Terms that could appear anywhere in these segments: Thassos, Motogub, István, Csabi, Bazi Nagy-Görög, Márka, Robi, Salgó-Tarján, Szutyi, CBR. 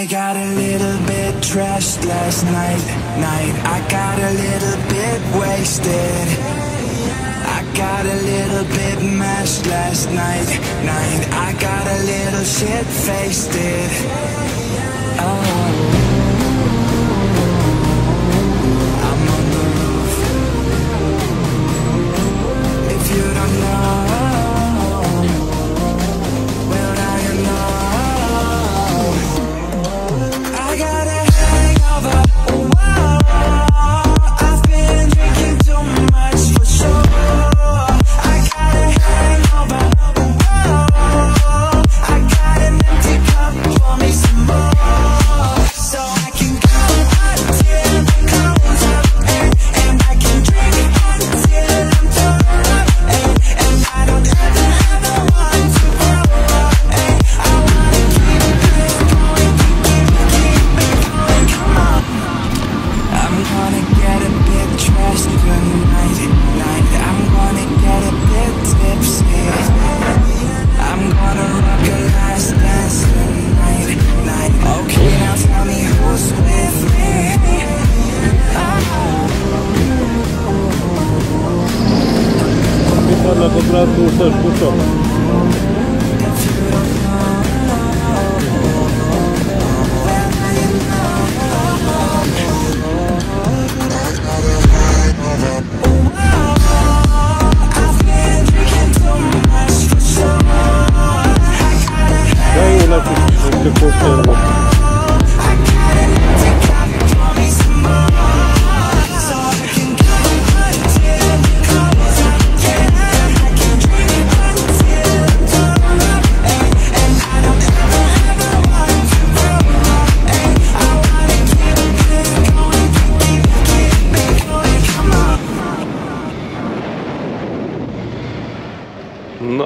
I got a little bit trashed last night. I got a little bit wasted. I got a little bit mashed last night. I got a little shit-faced it. Oh.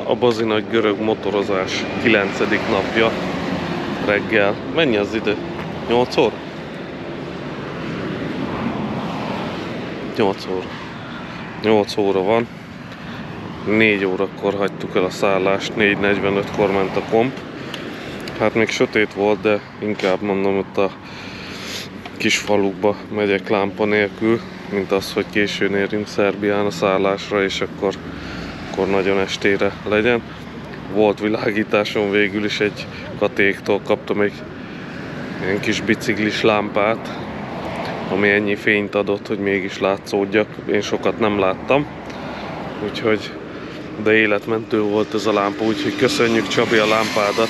A Bazi Nagy-Görög motorozás 9. napja reggel. Mennyi az idő? 8 óra? 8 óra. 8 óra van. 4 órakor hagytuk el a szállást, 4:45-kor ment a komp. Hát még sötét volt, de inkább mondom, ott a kis falukba megyek lámpa nélkül, mint az, hogy későn érünk Szerbián a szállásra, és akkor nagyon estére legyen. Volt világításon végül is, egy katéktól kaptam egy ilyen kis biciklis lámpát, ami ennyi fényt adott, hogy mégis látszódjak. Én sokat nem láttam, úgyhogy, de életmentő volt ez a lámpa, úgyhogy köszönjük, Csabi, a lámpádat.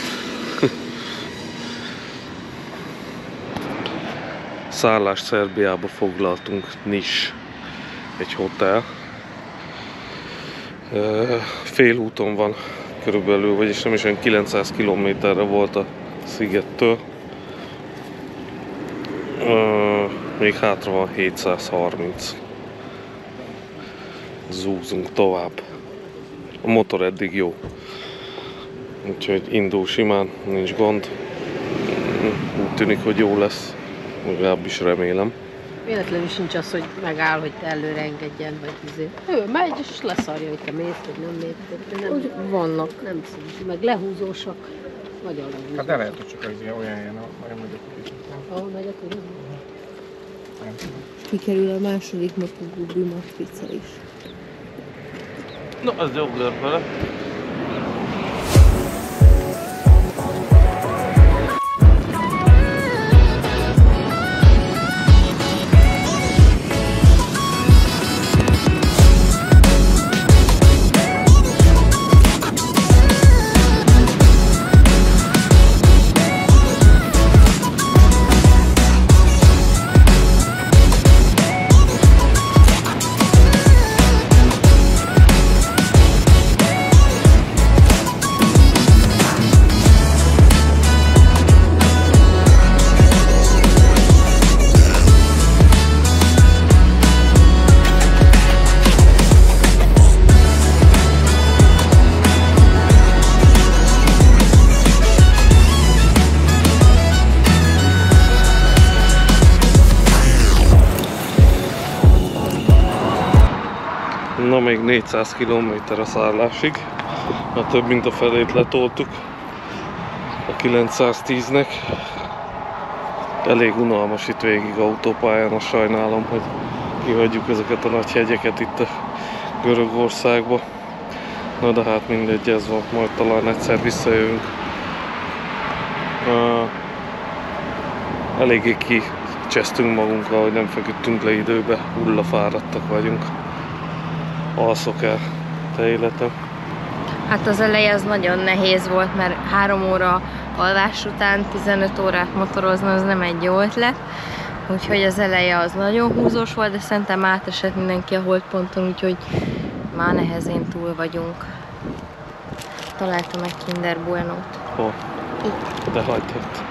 Szállást Szerbiába foglaltunk, Nis, egy hotel. Félúton van körülbelül, vagyis nem is olyan 900 kilométerre volt a szigettől. Még hátra van 730. Zúzunk tovább. A motor eddig jó. Úgyhogy indul simán, nincs gond. Úgy tűnik, hogy jó lesz. Legalábbis remélem. Véletlenül sincs az, hogy megáll, hogy te előre engedjen, vagy izé. Ő megy, és leszarja, hogy te mész, vagy nem mész. Nem, úgy vannak, nem szintén, meg lehúzósak, vagy alulhúzósak. Hát de lehet, hogy csak az olyan ilyen, ahol megy a kuruzó. Ahol megy a kuruzó? Nem. Kikerül a második Motogub matrica is. No, az jó lett vele. Na, még 400 km a szállásig, a több mint a felét letoltuk a 910-nek. elég unalmas itt végig autópályán, azt sajnálom, hogy kihagyjuk ezeket a nagy hegyeket itt a Görögországba. Na de hát mindegy, ez van, majd talán egyszer visszajövünk. Eléggé kicsesztünk magunkkal, hogy nem feküdtünk le időbe, hullafáradtak vagyunk. Alszok el, te életem? Hát az eleje az nagyon nehéz volt, mert 3 óra alvás után 15 órát motorozni az nem egy jó ötlet. Úgyhogy az eleje az nagyon húzós volt, de szerintem átesett mindenki a holdponton, úgyhogy már nehezén túl vagyunk. Találtam egy Kinder Bueno-t. Hol? Itt. De hagyd ott.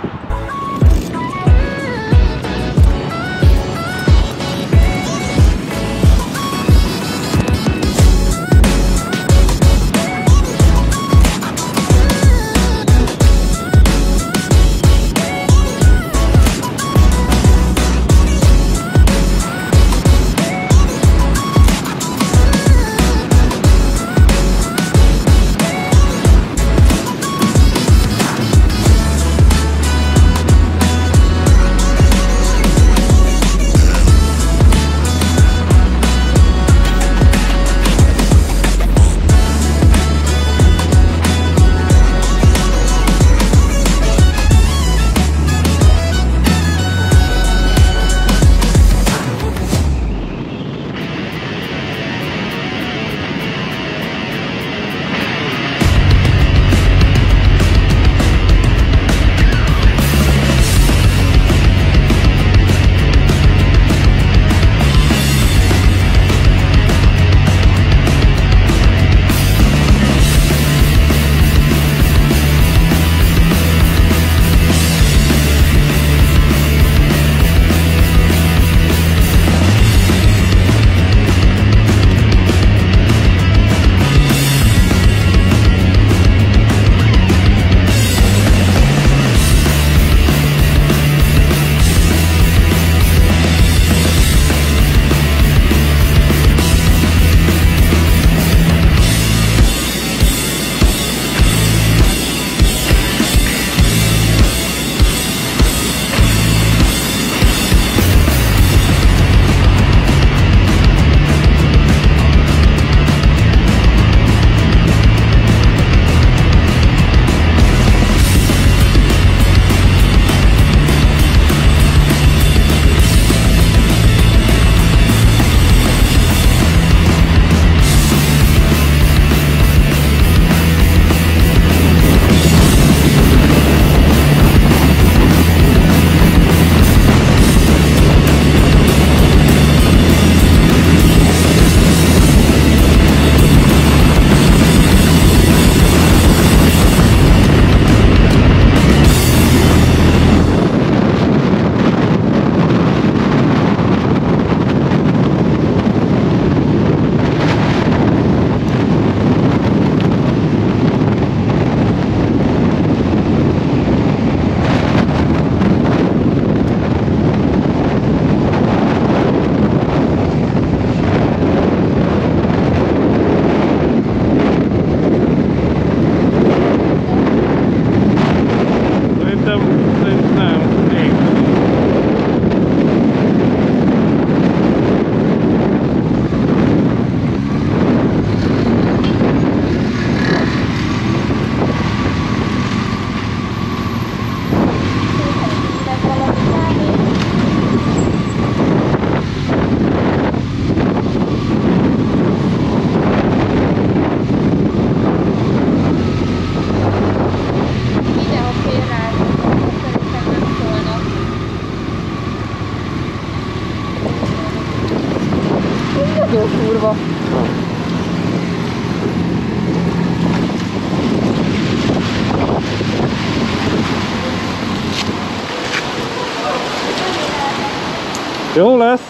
Jó lesz!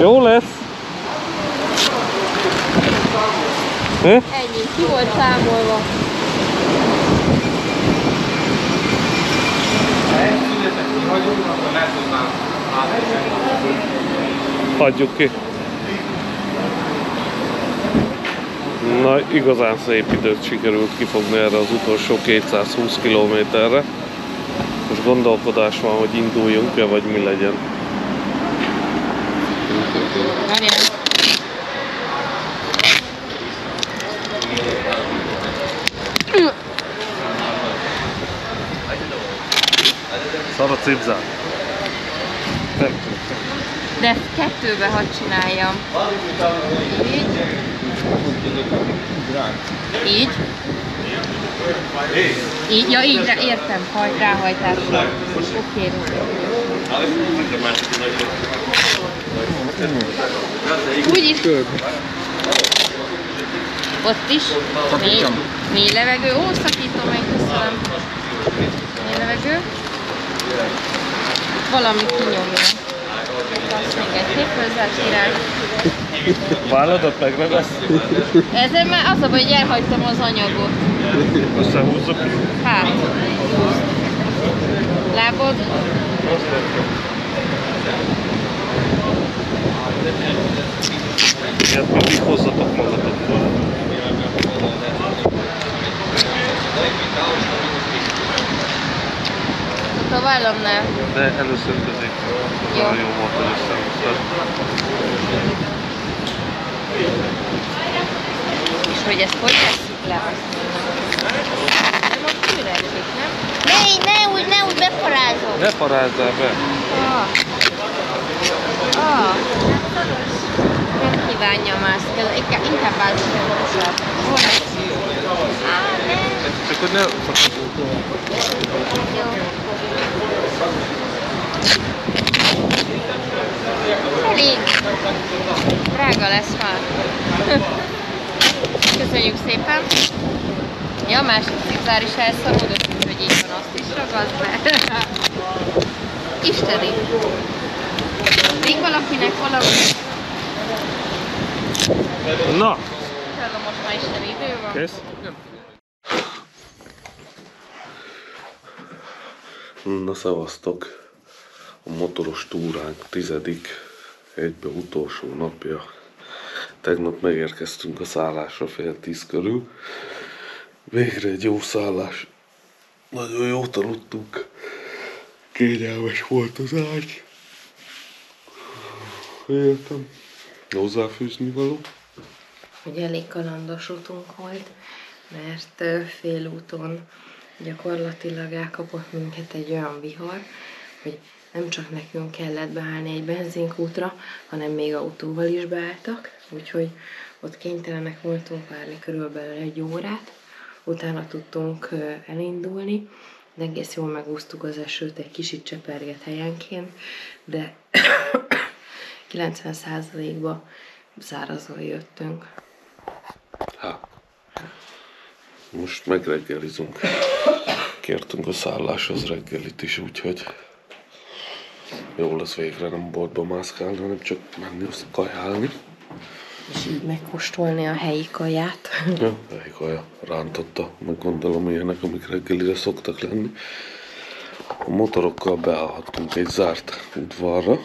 Jó lesz! Ennyi, ki volt számolva. Hagyjuk ki. Na, igazán szép időt sikerült kifogni erre az utolsó 220 km-re. Most gondolkodás van, hogy induljunk-e, vagy mi legyen. Szar a cipzár. De ezt kettőbe hadd csináljam. Így. Így. Így, ja így, de értem, ráhajtásra. Oké. Úgy is. Ott is. Mély levegő. Ó, szakítom meg, köszönöm. Mély levegő. Valami kinyomja. Azt még egy szép hozzá király. Válladat megragasz? Ezért már az a baj, hogy elhagytam az anyagot. Összehúzzuk? Hát. Lábod? Ilyet mindig hozzatok magatokból. A vállamnál. De először közé. Nagyon jó volt, hogy összehúztad. És hogy ezt hogy tesszük le? Nem a fűrezzük, nem? Ne úgy, beparázom! Ne parázzál be! Nem kívánjam ezt, inkább állunk először. Csak hogy ne szakadjunk. Jó. Elég! Drága lesz már. Köszönjük szépen! Ja, a másik cipzár is elszarodott, úgyhogy így van, azt is ragazd be. Isteni! Még valakinek valami? Na! Hallom, most már isteni idő van. Kész? Na, szevasztok! A motoros túránk 10. egybe utolsó napja. Tegnap megérkeztünk a szállásra 9:30 körül. Végre egy jó szállás. Nagyon jót aludtunk. Kényelmes volt az ágy. Értem. Hozzáfűzni való? Ugye elég kalandos utunk volt, mert félúton gyakorlatilag elkapott minket egy olyan vihar, hogy nem csak nekünk kellett beállni egy benzinkútra, hanem még autóval is beálltak, úgyhogy ott kénytelenek voltunk várni körülbelül 1 órát, utána tudtunk elindulni, de egész jól megúsztuk az esőt, egy kicsit cseperget helyenként, de 90%-ba szárazon jöttünk. Most megreggelizünk. Kértünk a szálláshoz reggelit is, úgyhogy jó lesz végre nem boltba mászkálni, hanem csak menni azt kajálni. És így megkóstolni a helyi kaját. Ja, helyi kaja rántotta, meg gondolom ilyenek, amik reggelire szoktak lenni. A motorokkal beállhattunk egy zárt udvarra.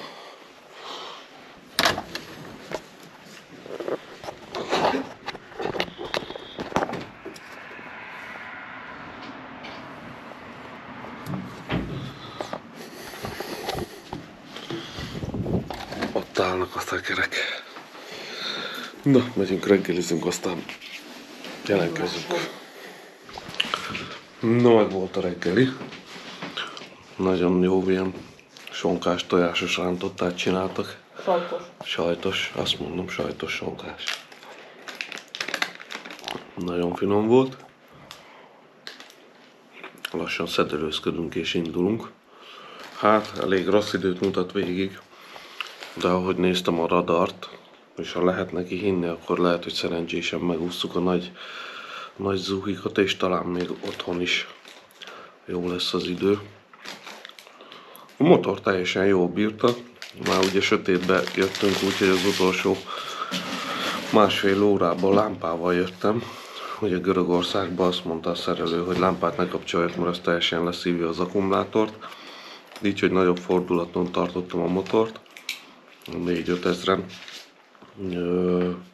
Na, megyünk, reggelizünk, aztán jelentkezünk. Na, meg volt a reggeli. Nagyon jó, ilyen sonkás, tojásos rántottát csináltak. Sajtos. Sajtos, azt mondom, sajtos sonkás. Nagyon finom volt. Lassan szedelőzködünk és indulunk. Hát, elég rossz időt mutat végig. De ahogy néztem a radart, és ha lehet neki hinni, akkor lehet, hogy szerencsésen megúsztuk a nagy zuhikat, és talán még otthon is jó lesz az idő. A motor teljesen jól bírta, már ugye sötétbe jöttünk, úgyhogy az utolsó 1,5 órában lámpával jöttem. Ugye Görögországban azt mondta a szerelő, hogy lámpát ne kapcsoljak, mert az teljesen leszívja az akkumulátort. Így, hogy nagyobb fordulaton tartottam a motort, 4-5 ezren.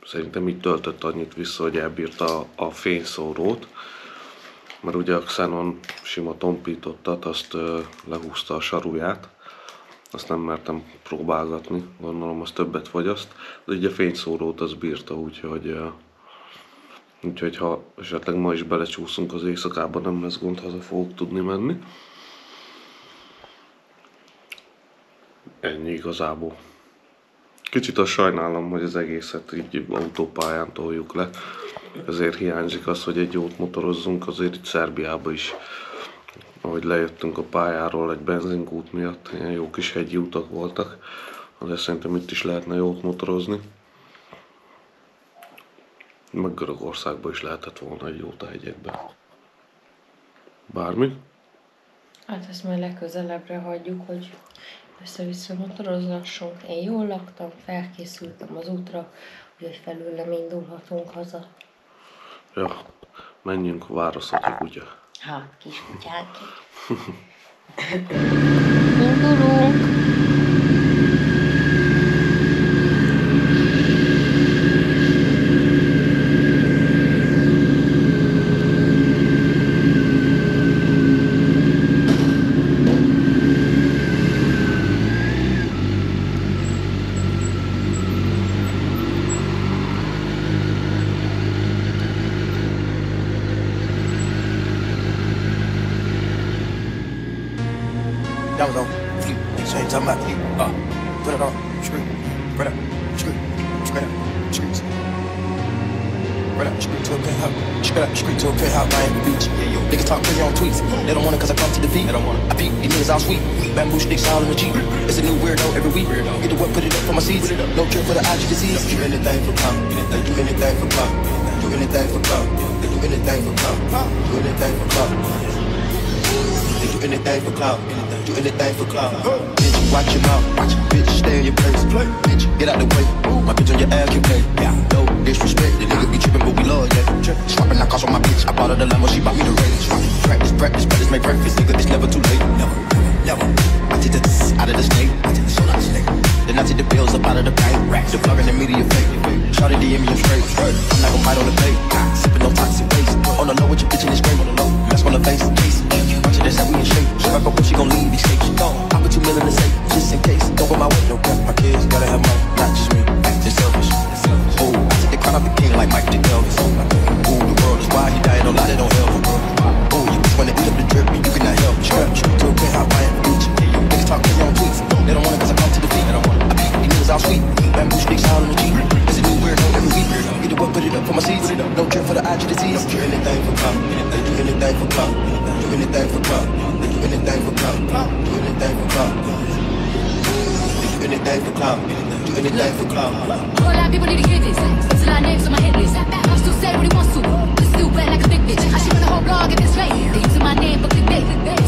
Szerintem így töltött annyit vissza, hogy elbírta a fényszórót. mert ugye a Xenon sima tompítottat, azt lehúzta a saruját, azt nem mertem próbálgatni, gondolom az többet fogyaszt, de ugye a fényszórót az bírta, úgyhogy ha esetleg ma is belecsúszunk az éjszakába, nem lesz gond, haza fogok tudni menni. Ennyi igazából. Kicsit azt sajnálom, hogy az egészet így autópályán toljuk le. Ezért hiányzik az, hogy egy jót motorozzunk, azért itt Szerbiába is. Ahogy lejöttünk a pályáról egy benzinkút miatt, ilyen jó kis hegyi utak voltak. De szerintem itt is lehetne jót motorozni. Meg Görögországban is lehetett volna egy jót a hegyekben. Bármi? Hát ezt majd legközelebbre hagyjuk, hogy össze-vissza motorozhassunk. Én jól laktam, felkészültem az útra, úgyhogy felül nem indulhatunk haza. Ja, menjünk, válaszok a kutya. Hát, kis kutyánk. Indulunk! Bamboo sticks all in the Jeep. It's a new weirdo every week. Get the what, put it up for my seeds. No cure for the eye disease. Do anything for pop. Do anything for pop. Do anything for pop. Do anything for pop. Do anything for pop. Do anything for clout. Do anything for clout. Bitch, watch your mouth. Bitch, stay in your place. Bitch, get out the way. My bitch on your ass, you pay. No disrespect, the nigga be trippin', but we love ya. Swappin' I cost on my bitch. I bought her the limo, she bought me the range. Practice, brothers make breakfast, nigga. It's never too late. Never. I take the tss out of the snake. I take the soul out of the snake. Then I take the bills up out of the bank. Rack the plug in the media fake. Shawty DM me straight. I'm not gon' fight on the plate. Sippin' no toxic waste. On the low with your bitch in this game. On the low, mask on the face. Case. Watch it, that's how we in shape. She rock up, but she gon' leave these cakes. I put $2 million in the safe, just in case. Don't go my way, no cap. My kids gotta have money, not just me. Actin' selfish. Oh, I take the crown off the king like Mike the Elvis. Ooh, the world is wild, he died, no lie, they don't help. When they eat up the drip, you cannot help. Trip to a pit, hop by the beach. Niggas talk crazy on tweets. They don't want it cause I come to the beat. I beat these niggas all sweet. Bamboo sticks all in the Jeep. It's a new weirdo every week. Get the what, put it up for my seeds. No trip for the IG disease. Do anything for clout. They do anything for clout. Do anything for clout. They do anything for clout. Do anything for clout. They do anything for clout. Do anything for clout. A lot of people need to hear this. There's a lot of names on my hit list. I'm still saying what he wants to. It's still wet like a big bitch. I should run a whole blog if it's fake. They using my name for clickbait.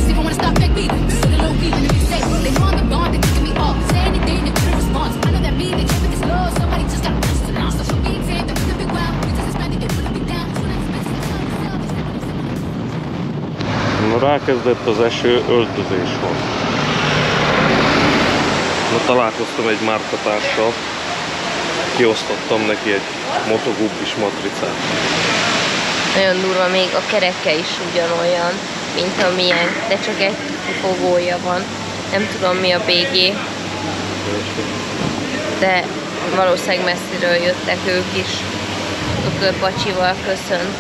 See if I wanna stop fake beating. This is a little beat and it be safe. They want the bond, they kicking me off. Say anything, they couldn't respond. I know that mean they tripping this low. Somebody just got pissed and also should be safe. They couldn't be wild. We just expanded, they couldn't be down. Na, rákezdett az eső, öltözés van. Na, találkoztam egy Márka társal. Kiosztottam neki egy Motogub is matricát. Nagyon durva, még a kereke is ugyanolyan, mint amilyen, de csak egy fogója van. Nem tudom mi a BG, de valószínűleg messziről jöttek ők is. Dr. Pacsival köszönt.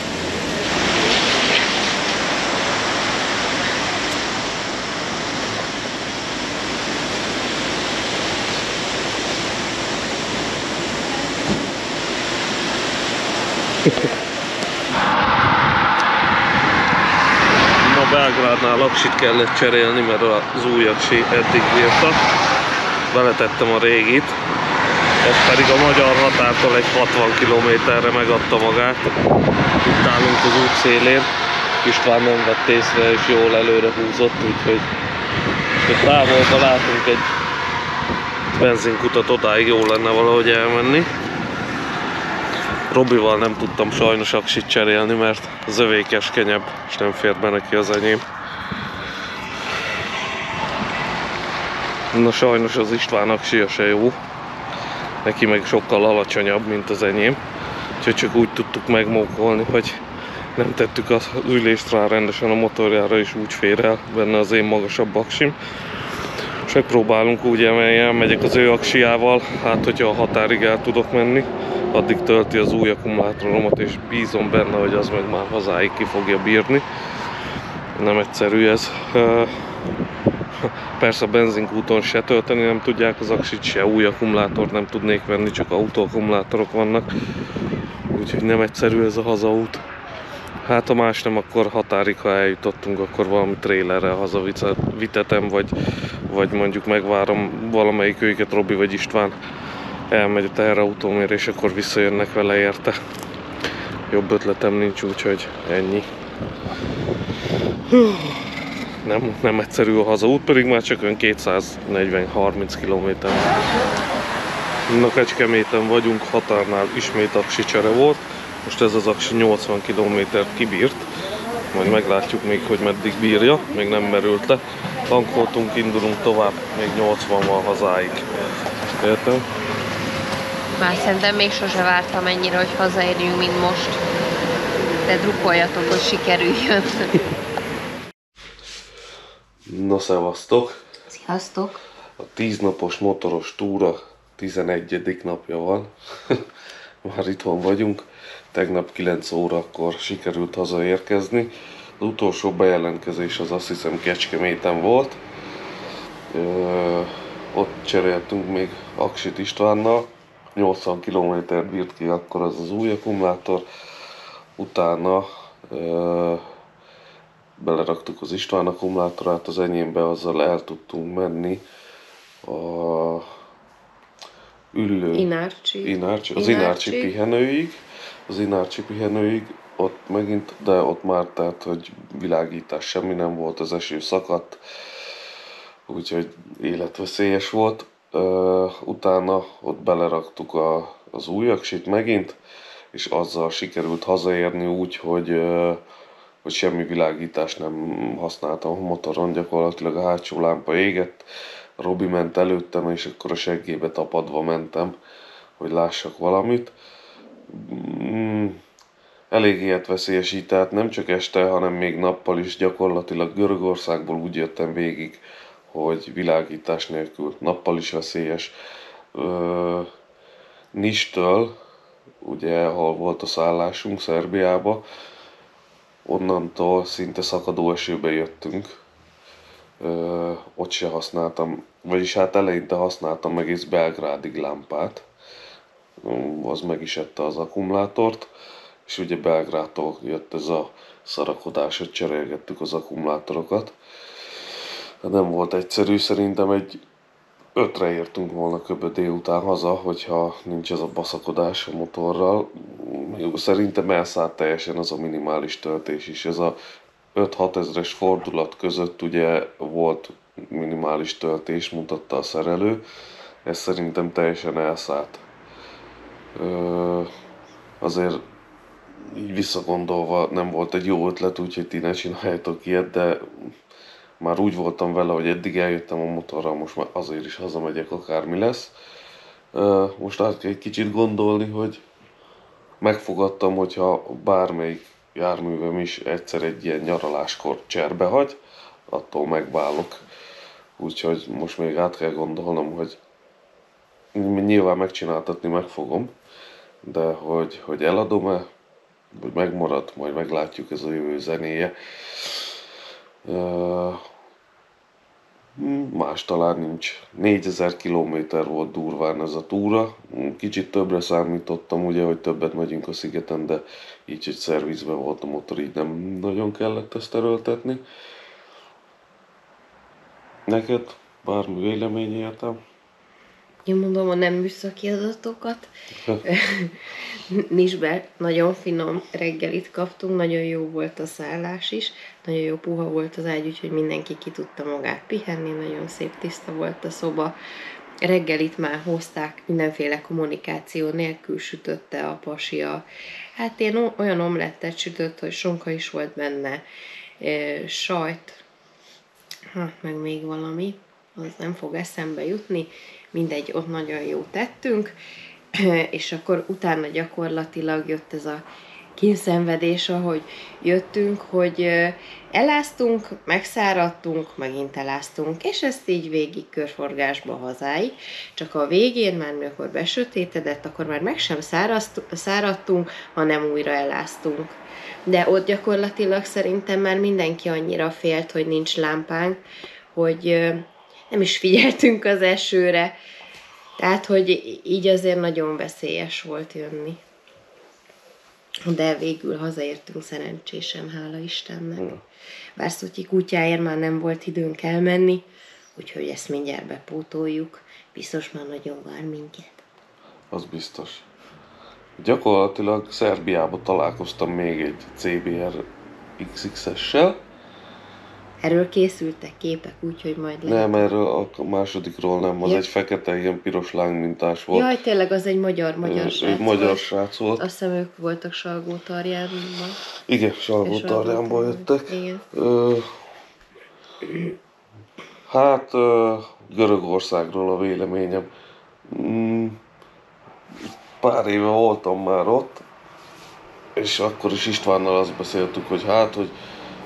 Ma Belgrádnál lapsit kellett cserélni, mert az újat eddig bírtak. Beletettem a régit, az pedig a magyar határtól egy 60 km-re megadta magát. Itt állunk az út szélén, István nem vett észre és jól előre húzott, úgyhogy távolba látunk egy benzinkutat, odáig jó lenne valahogy elmenni. Robival nem tudtam sajnos aksit cserélni, mert az övé keskenyebb, és nem fér be neki az enyém. Na sajnos az István aksia se jó, neki meg sokkal alacsonyabb, mint az enyém. Úgyhogy csak úgy tudtuk megmókolni, hogy nem tettük az ülést rá rendesen, a motorjára is úgy fér el benne az én magasabb aksim. És megpróbálunk úgy emelni, elmegyek az ő aksiával, hát hogyha a határig el tudok menni, addig tölti az új akkumulátoromat, és bízom benne, hogy az meg már hazáig ki fogja bírni. Nem egyszerű ez. Persze a benzinkúton se tölteni nem tudják az aksit, se új akkumulátort nem tudnék venni, csak autóakkumulátorok vannak. Úgyhogy nem egyszerű ez a hazaút. Hát ha más nem, akkor határig, ha eljutottunk, akkor valami trélerrel hazavitetem, vagy mondjuk megvárom valamelyik őket, Robi vagy István elmegy a teherautómért, és akkor visszajönnek vele érte. Jobb ötletem nincs, úgyhogy ennyi. Nem egyszerű a hazaút, pedig már csak ön 240-30 km. Na, Kecskeméten vagyunk, határnál ismét aksi csere volt. Most ez az aksi 80 km-t kibírt, majd meglátjuk még, hogy meddig bírja, még nem merült le. Tankoltunk, indulunk tovább, még 80-val hazáig. Értem? Már szerintem még sose vártam ennyire, hogy hazaérjünk, mint most. De drukkoljatok, hogy sikerüljön. Na, szevasztok! Sziasztok! A 10 napos motoros túra 11. napja van. Már itthon vagyunk. Tegnap 9 órakor sikerült hazaérkezni. Az utolsó bejelentkezés az, azt hiszem, Kecskeméten volt. Ott cseréltünk még aksit Istvánnal. 80 km-t bírt ki akkor az az új akkumulátor. Utána beleraktuk az István akkumulátorát, az enyémbe, azzal el tudtunk menni a Üllő Inárcsi pihenőig. Az Inárcsi pihenőig ott megint, de ott már, tehát, hogy világítás semmi nem volt, az eső szakadt, úgyhogy életveszélyes volt. Utána ott beleraktuk az új aksit megint, és azzal sikerült hazaérni úgy, hogy semmi világítást nem használtam a motoron, gyakorlatilag a hátsó lámpa égett, Robi ment előttem, és akkor a seggébe tapadva mentem, hogy lássak valamit. Elég életveszélyes, tehát nem csak este, hanem még nappal is, gyakorlatilag Görögországból úgy jöttem végig, hogy világítás nélkül, nappal is veszélyes. Nistől, ugye, ahol volt a szállásunk, Szerbiába, onnantól szinte szakadó esőbe jöttünk. Ott se használtam, vagyis hát eleinte használtam egész Belgrádig lámpát. Az meg is ette az akkumulátort, és ugye Belgrádtól jött ez a szarakodás, hogy cserélgettük az akkumulátorokat. Nem volt egyszerű, szerintem egy 5-re értünk volna kb. Délután haza, hogyha nincs ez a baszakodás a motorral. Szerintem elszállt teljesen az a minimális töltés is. Ez a 5-6 ezres fordulat között ugye volt minimális töltés, mutatta a szerelő. Ez szerintem teljesen elszállt. Azért így visszagondolva nem volt egy jó ötlet, úgyhogy ti ne csináljátok ilyet, de már úgy voltam vele, hogy eddig eljöttem a motorral, most már azért is hazamegyek, akármi lesz. Most át kell egy kicsit gondolni, hogy megfogadtam, hogyha bármelyik járművem is egyszer egy ilyen nyaraláskor cserbe hagy, attól megválok. Úgyhogy most még át kell gondolnom, hogy nyilván megcsináltatni meg fogom, de hogy eladom-e, vagy megmarad, majd meglátjuk, ez a jövő zenéje. Más talán nincs. 4000 km volt durván ez a túra. Kicsit többre számítottam, ugye, hogy többet megyünk a szigeten, de így, hogy szervizben volt a motor, így nem nagyon kellett ezt erőltetni. Neked bármi véleményetem? Én mondom, a nem műszaki adatokat. Nisbe nagyon finom reggelit kaptunk, nagyon jó volt a szállás is, nagyon jó puha volt az ágy, úgyhogy mindenki ki tudta magát pihenni, nagyon szép tiszta volt a szoba. Reggelit már hozták, mindenféle kommunikáció nélkül sütötte a pasia. Hát én olyan omlettet sütött, hogy sonka is volt benne, sajt, meg még valami, az nem fog eszembe jutni. Mindegy, ott nagyon jó tettünk, és akkor utána gyakorlatilag jött ez a kínszenvedés, ahogy jöttünk, hogy eláztunk, megszáradtunk, megint eláztunk, és ezt így végig körforgásba hazáig. Csak a végén már, mikor besötétedett, akkor már meg sem száradtunk, hanem újra eláztunk. De ott gyakorlatilag szerintem már mindenki annyira félt, hogy nincs lámpánk, hogy nem is figyeltünk az esőre. Tehát, hogy így azért nagyon veszélyes volt jönni. De végül hazaértünk szerencsésen, hála Istennek. Bár Szutyi kutyáért már nem volt időnk elmenni, úgyhogy ezt mindjárt bepótoljuk. Biztos már nagyon vár minket. Az biztos. Gyakorlatilag Szerbiában találkoztam még egy CBR XXS-sel. Erről készültek képek, úgyhogy majd lehet. Nem, erről a másodikról nem, az egy fekete, ilyen piros lángmintás volt. Jaj, tényleg, az egy magyar srác volt. Magyar srác volt. Azt hiszem, ők voltak Salgó-Tarjánban. Igen, Salgó-Tarjánban jöttek. Igen. Görögországról a véleményem. Pár éve voltam már ott, és akkor is Istvánnal azt beszéltük, hogy hogy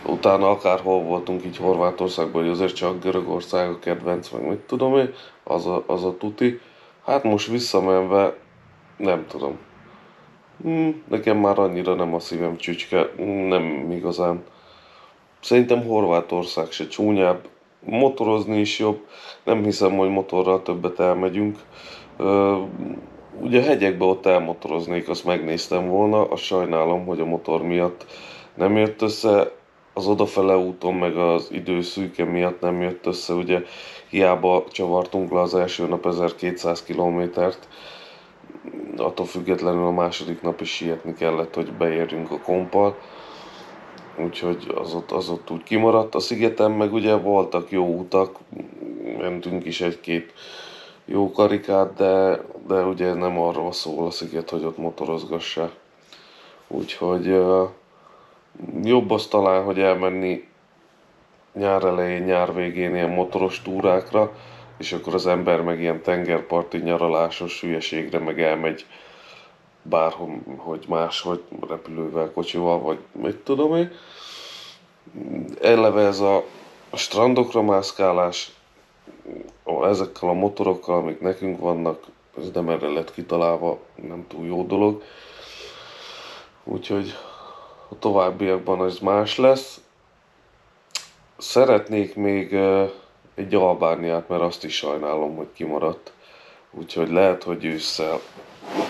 utána akárhol voltunk így Horvátországban, hogy azért csak Görögország a kedvenc, meg mit tudom én, az a tuti. Hát most visszamenve, nem tudom. Nekem már annyira nem a szívem csücske, nem igazán. Szerintem Horvátország se csúnyább, motorozni is jobb, nem hiszem, hogy motorral többet elmegyünk. Ugye a hegyekbe ott elmotoroznék, azt megnéztem volna, azt sajnálom, hogy a motor miatt nem jött össze. Az odafele úton, meg az időszűke miatt nem jött össze, ugye hiába csavartunk le az első nap 1200 kilométert, attól függetlenül a második nap is sietni kellett, hogy beérjünk a kompal, úgyhogy az ott úgy kimaradt. A szigeten meg ugye voltak jó utak, mentünk is egy-két jó karikát, de ugye nem arról szól a sziget, hogy ott motorozgassák. Úgyhogy jobb az talán, hogy elmenni nyár elején, nyár végén ilyen motoros túrákra, és akkor az ember meg ilyen tengerparti nyaralásos hülyeségre meg elmegy bárhogy máshogy, repülővel, kocsival, vagy mit tudom én. Eleve ez a strandokra mászkálás, ezekkel a motorokkal, amik nekünk vannak, ez nem erre lett kitalálva, nem túl jó dolog. Úgyhogy a továbbiakban ez más lesz. Szeretnék még egy Albániát, mert azt is sajnálom, hogy kimaradt. Úgyhogy lehet, hogy ősszel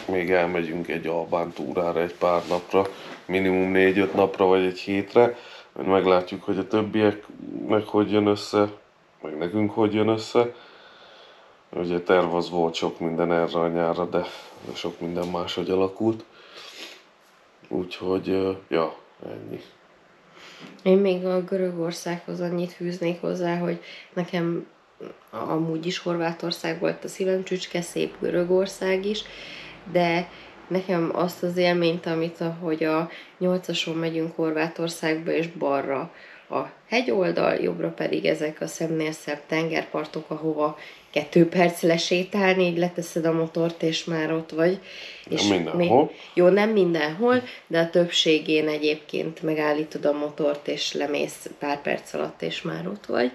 még elmegyünk egy albán túrára egy pár napra, minimum 4-5 napra vagy egy hétre. Meglátjuk, hogy a többieknek hogy jön össze, meg nekünk hogy jön össze. Ugye terv az volt sok minden erre a nyárra, de sok minden máshogy alakult. Úgyhogy, ja, ennyi. Én még a Görögországhoz annyit fűznék hozzá, hogy nekem amúgy is Horvátország volt a szívem csücske, szép Görögország is, de nekem azt az élményt, ahogy a 8-ason megyünk Horvátországba, és balra a hegyoldal, jobbra pedig ezek a szemnél szebb tengerpartok, ahova 2 perc lesétálni, így leteszed a motort, és már ott vagy. És mindenhol. Jó, nem mindenhol, de a többségén egyébként megállítod a motort, és lemész pár perc alatt, és már ott vagy.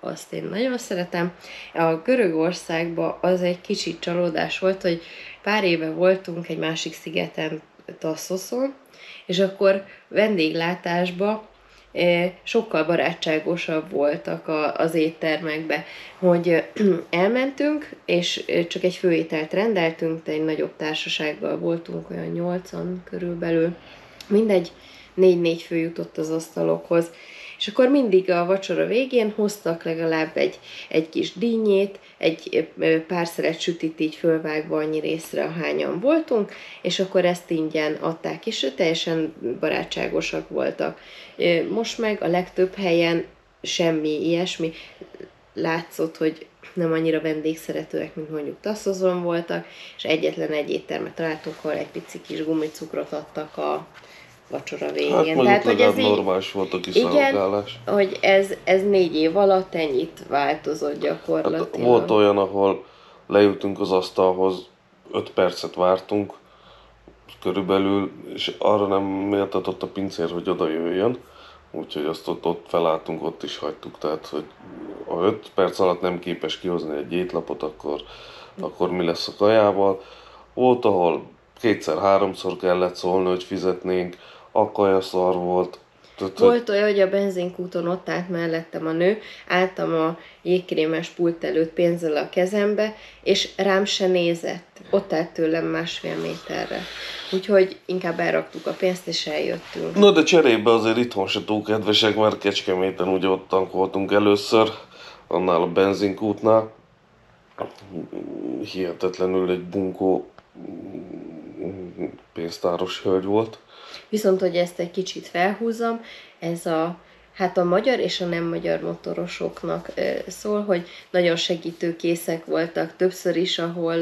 Azt én nagyon szeretem. A Görögországban az egy kicsit csalódás volt, hogy pár éve voltunk egy másik szigeten, Thassoson, és akkor vendéglátásba sokkal barátságosabb voltak az éttermekbe, hogy elmentünk, és csak egy főételt rendeltünk, de egy nagyobb társasággal voltunk, olyan 8-an körülbelül. Mindegy, 4-4 fő jutott az asztalokhoz. És akkor mindig a vacsora végén hoztak legalább egy kis dinnyét, egy pár szeret sütit így fölvágva annyi részre, ahányan voltunk, és akkor ezt ingyen adták, és teljesen barátságosak voltak. Most meg a legtöbb helyen semmi ilyesmi. Látszott, hogy nem annyira vendégszeretőek, mint mondjuk Thassoson voltak, és egyetlen egy éttermet találtunk, ahol egy pici kis gumicukrot adtak a vacsora végén. Hát hogy ez normális volt a kiszolgálás. Igen, hogy ez 4 év alatt ennyit változott gyakorlatilag. Hát volt olyan, ahol leültünk az asztalhoz, 5 percet vártunk, körülbelül, és arra nem méltatott a pincér, hogy oda jöjjön, úgyhogy azt ott felálltunk, ott is hagytuk, tehát hogy ha 5 perc alatt nem képes kihozni egy étlapot, akkor mi lesz a kajával. Volt, ahol kétszer-háromszor kellett szólni, hogy fizetnénk, a kajaszar volt. Tehát, volt olyan, hogy a benzinkúton ott állt mellettem a nő, álltam a jégkrémes pult előtt pénzzel a kezembe, és rám se nézett. Ott állt tőlem 1,5 méterre. Úgyhogy inkább elraktuk a pénzt, és eljöttünk. Na de cserébe azért itthon se túl kedvesek, mert Kecskeméten ugye ott tankoltunk először, annál a benzinkútnál. Hihetetlenül egy bunkó pénztáros hölgy volt. Viszont, hogy ezt egy kicsit felhúzom, ez a magyar és a nem magyar motorosoknak szól, hogy nagyon segítőkészek voltak. Többször is, ahol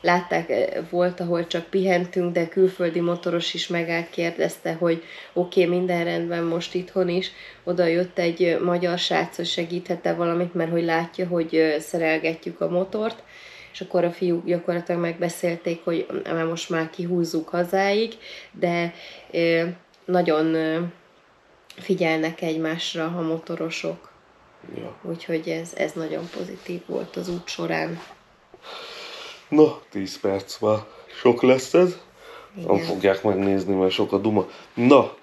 látták, volt, ahol csak pihentünk, de külföldi motoros is megállt, kérdezte, hogy oké, minden rendben most itthon is. Oda jött egy magyar srác, hogy segíthet-e valamit, mert hogy látja, hogy szerelgetjük a motort. És akkor a fiúk gyakorlatilag megbeszélték, hogy most már kihúzzuk hazáig, de nagyon figyelnek egymásra a motorosok. Ja. Úgyhogy ez nagyon pozitív volt az út során. Na, 10 perc már. Sok lesz ez? Igen. Nem fogják megnézni, mert sok a duma. Na,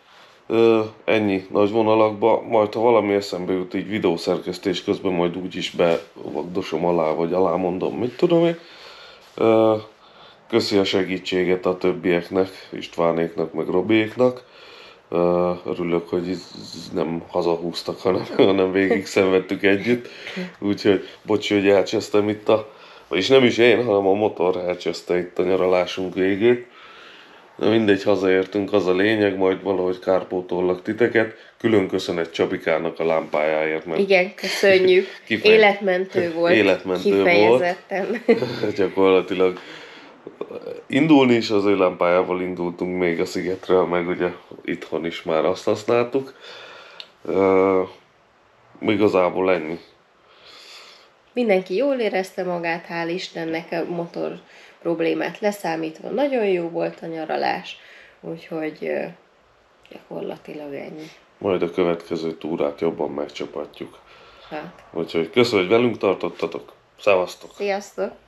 ennyi nagy vonalakba, majd ha valami eszembe jut így videószerkesztés közben, majd úgyis bevagdosom alá, vagy alá mondom, mit tudom én. Köszi a segítséget a többieknek, Istvánéknak, meg Robiéknak. Örülök, hogy nem hazahúztak, hanem végig szenvedtük együtt. Úgyhogy bocs, hogy elcsesztem itt vagyis nem is én, hanem a motor elcseszte itt a nyaralásunk végét. Na mindegy, hazaértünk, az a lényeg, majd valahogy kárpótollak titeket. Külön köszönet Csabikának a lámpájáért. Mert igen, köszönjük. Életmentő volt. Életmentő kifejezetten. Volt. Gyakorlatilag indulni is az ő lámpájával indultunk még a szigetről, meg ugye itthon is már azt használtuk. Igazából ennyi. Mindenki jól érezte magát, hál' Istennek, a motor problémát leszámítva. Nagyon jó volt a nyaralás, úgyhogy gyakorlatilag ennyi. Majd a következő túrát jobban megcsapatjuk. Hát. Úgyhogy köszönöm, hogy velünk tartottatok. Szevasztok! Sziasztok!